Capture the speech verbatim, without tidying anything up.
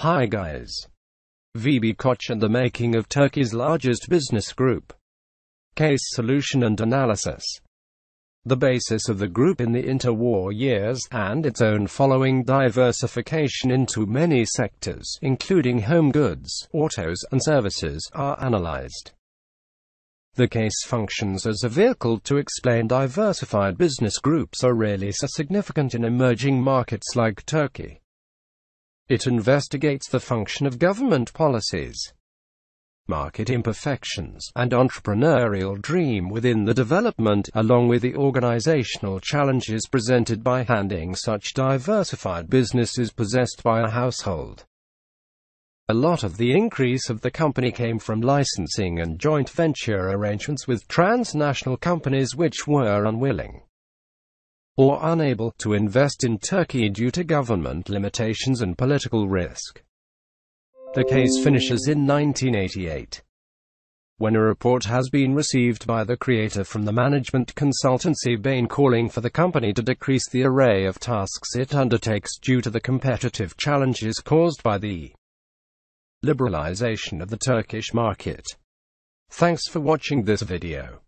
Hi guys. Vehbi Koc and the making of Turkey's largest business group. Case solution and analysis. The basis of the group in the interwar years, and its own following diversification into many sectors, including home goods, autos and services, are analyzed. The case functions as a vehicle to explain diversified business groups are really so significant in emerging markets like Turkey. It investigates the function of government policies, market imperfections, and entrepreneurial dream within the development, along with the organizational challenges presented by handling such diversified businesses possessed by a household. A lot of the increase of the company came from licensing and joint venture arrangements with transnational companies which were unwilling or unable to invest in Turkey due to government limitations and political risk. The case finishes in nineteen eighty-eight, when a report has been received by the creator from the management consultancy Bain calling for the company to decrease the array of tasks it undertakes due to the competitive challenges caused by the liberalization of the Turkish market. Thanks for watching this video.